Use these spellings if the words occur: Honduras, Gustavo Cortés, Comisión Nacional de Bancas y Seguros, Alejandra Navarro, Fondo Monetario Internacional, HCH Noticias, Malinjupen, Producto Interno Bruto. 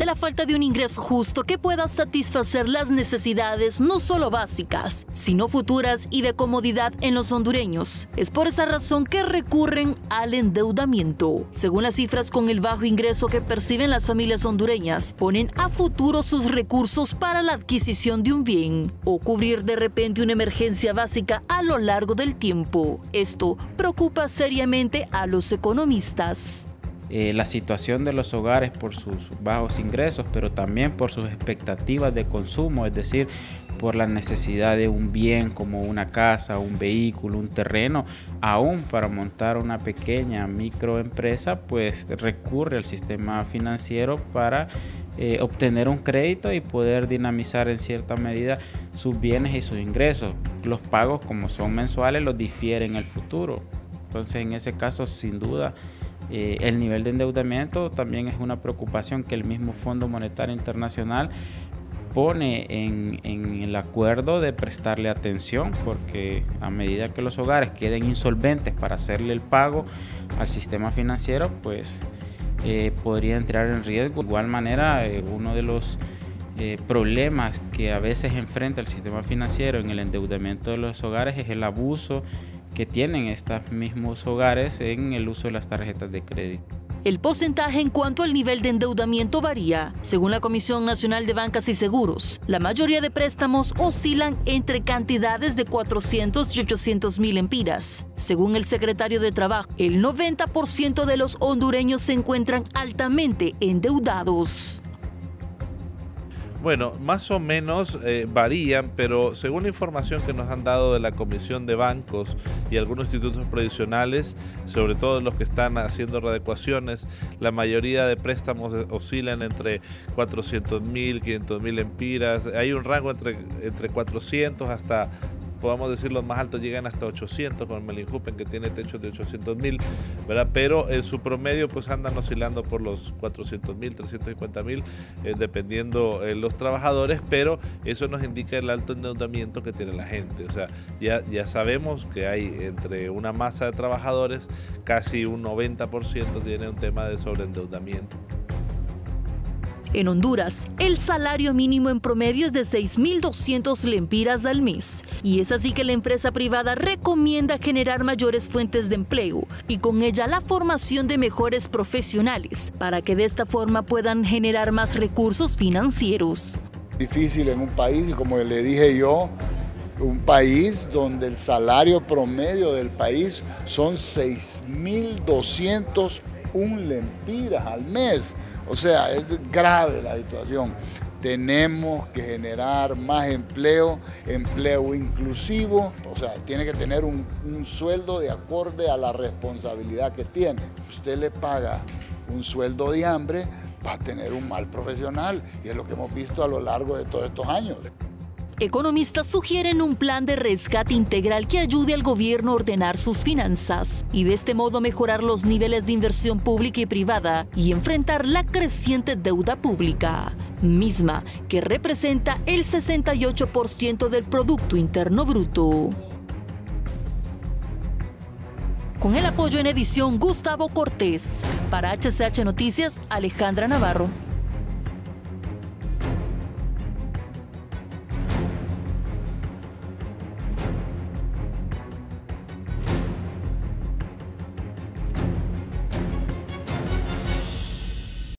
ante la falta de un ingreso justo que pueda satisfacer las necesidades no solo básicas, sino futuras y de comodidad en los hondureños. Es por esa razón que recurren al endeudamiento. Según las cifras, con el bajo ingreso que perciben las familias hondureñas, ponen a futuro sus recursos para la adquisición de un bien o cubrir de repente una emergencia básica a lo largo del tiempo. Esto preocupa seriamente a los economistas. La situación de los hogares por sus bajos ingresos, pero también por sus expectativas de consumo, es decir, por la necesidad de un bien como una casa, un vehículo, un terreno, aún para montar una pequeña microempresa, pues recurre al sistema financiero para obtener un crédito y poder dinamizar en cierta medida sus bienes y sus ingresos. Los pagos, como son mensuales, los difieren en el futuro. Entonces, en ese caso, sin duda, el nivel de endeudamiento también es una preocupación que el mismo Fondo Monetario Internacional pone en el acuerdo de prestarle atención, porque a medida que los hogares queden insolventes para hacerle el pago al sistema financiero, pues podría entrar en riesgo. De igual manera, uno de los problemas que a veces enfrenta el sistema financiero en el endeudamiento de los hogares es el abuso que tienen estos mismos hogares en el uso de las tarjetas de crédito. El porcentaje en cuanto al nivel de endeudamiento varía. Según la Comisión Nacional de Bancas y Seguros, la mayoría de préstamos oscilan entre cantidades de 400 y 800 mil empiras. Según el secretario de Trabajo, el 90% de los hondureños se encuentran altamente endeudados. Bueno, más o menos varían, pero según la información que nos han dado de la Comisión de Bancos y algunos institutos previsionales, sobre todo los que están haciendo readecuaciones, la mayoría de préstamos oscilan entre 400.000, 500.000 empiras. Hay un rango entre 400 hasta, podamos decir, los más altos llegan hasta 800 con el Malinjupen, que tiene techos de 800.000, ¿verdad? Pero en su promedio pues andan oscilando por los 400.000, 350.000, dependiendo los trabajadores, pero eso nos indica el alto endeudamiento que tiene la gente. O sea, ya sabemos que hay entre una masa de trabajadores, casi un 90% tiene un tema de sobreendeudamiento. En Honduras, el salario mínimo en promedio es de 6.200 lempiras al mes. Y es así que la empresa privada recomienda generar mayores fuentes de empleo y con ella la formación de mejores profesionales para que de esta forma puedan generar más recursos financieros. Difícil en un país, y como le dije yo, un país donde el salario promedio del país son 6.201 lempiras al mes. O sea, es grave la situación. Tenemos que generar más empleo, empleo inclusivo. O sea, tiene que tener un sueldo de acorde a la responsabilidad que tiene. Usted le paga un sueldo de hambre, va a tener un mal profesional. Y es lo que hemos visto a lo largo de todos estos años. Economistas sugieren un plan de rescate integral que ayude al gobierno a ordenar sus finanzas y de este modo mejorar los niveles de inversión pública y privada y enfrentar la creciente deuda pública, misma que representa el 68% del Producto Interno Bruto. Con el apoyo en edición Gustavo Cortés, para HCH Noticias, Alejandra Navarro.